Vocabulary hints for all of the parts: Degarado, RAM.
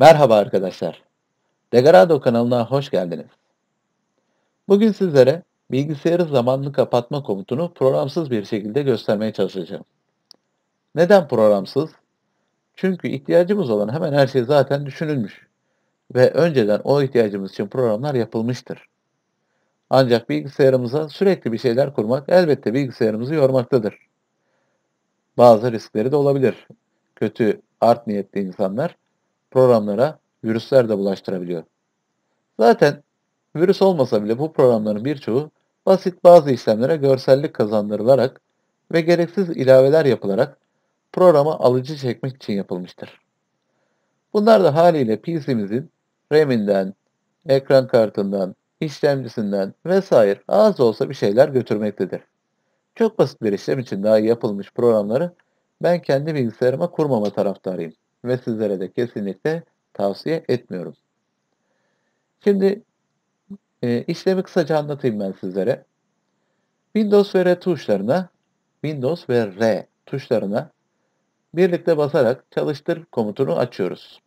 Merhaba arkadaşlar, Degarado kanalına hoş geldiniz. Bugün sizlere bilgisayarı zamanlı kapatma komutunu programsız bir şekilde göstermeye çalışacağım. Neden programsız? Çünkü ihtiyacımız olan hemen her şey zaten düşünülmüş ve önceden o ihtiyacımız için programlar yapılmıştır. Ancak bilgisayarımıza sürekli bir şeyler kurmak elbette bilgisayarımızı yormaktadır. Bazı riskleri de olabilir. Kötü, art niyetli insanlar programlara virüsler de bulaştırabiliyor. Zaten virüs olmasa bile bu programların birçoğu basit bazı işlemlere görsellik kazandırılarak ve gereksiz ilaveler yapılarak programa alıcı çekmek için yapılmıştır. Bunlar da haliyle PC'mizin RAM'inden, ekran kartından, işlemcisinden vesaire az da olsa bir şeyler götürmektedir. Çok basit bir işlem için dahi yapılmış programları ben kendi bilgisayarıma kurmama taraftarıyım ve sizlere de kesinlikle tavsiye etmiyorum. Şimdi işlemi kısaca anlatayım ben sizlere. Windows ve R tuşlarına birlikte basarak çalıştır komutunu açıyoruz.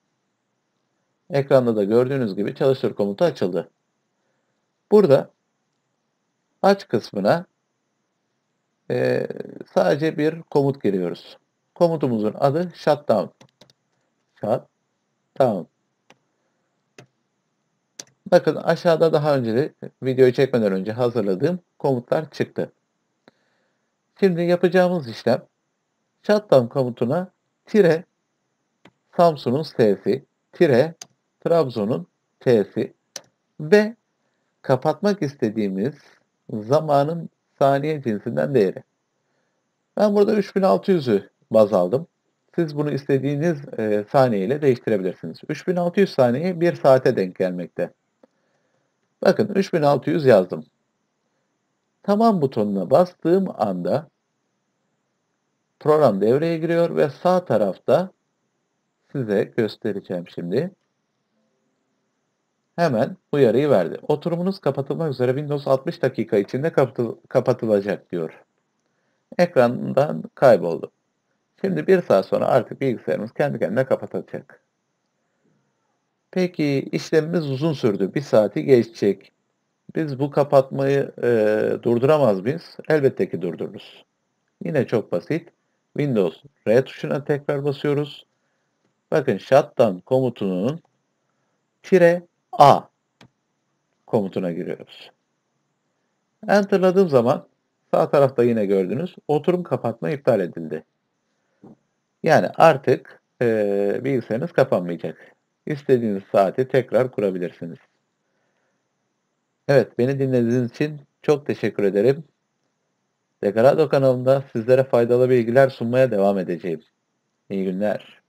Ekranda da gördüğünüz gibi çalıştır komutu açıldı. Burada aç kısmına sadece bir komut giriyoruz. Komutumuzun adı shutdown. Tamam. Bakın aşağıda daha önce de videoyu çekmeden önce hazırladığım komutlar çıktı. Şimdi yapacağımız işlem shutdown komutuna -Samsun'un S'si, -Trabzon'un T'si ve kapatmak istediğimiz zamanın saniye cinsinden değeri. Ben burada 3600'ü baz aldım. Siz bunu istediğiniz saniye ile değiştirebilirsiniz. 3600 saniye 1 saate denk gelmekte. Bakın 3600 yazdım. Tamam butonuna bastığım anda program devreye giriyor ve sağ tarafta size göstereceğim şimdi. Hemen uyarıyı verdi. Oturumunuz kapatılmak üzere Windows 60 dakika içinde kapatılacak diyor. Ekrandan kayboldu. Şimdi 1 saat sonra artık bilgisayarımız kendi kendine kapatacak. Peki işlemimiz uzun sürdü. 1 saati geçecek. Biz bu kapatmayı durduramaz mıyız? Elbette ki durdururuz. Yine çok basit. Windows R tuşuna tekrar basıyoruz. Bakın shutdown komutunun -A komutuna giriyoruz. Enter'ladığım zaman sağ tarafta yine gördünüz. Oturum kapatma iptal edildi. Yani artık bilgisayarınız kapanmayacak. İstediğiniz saati tekrar kurabilirsiniz. Evet, beni dinlediğiniz için çok teşekkür ederim. Degarado kanalında sizlere faydalı bilgiler sunmaya devam edeceğim. İyi günler.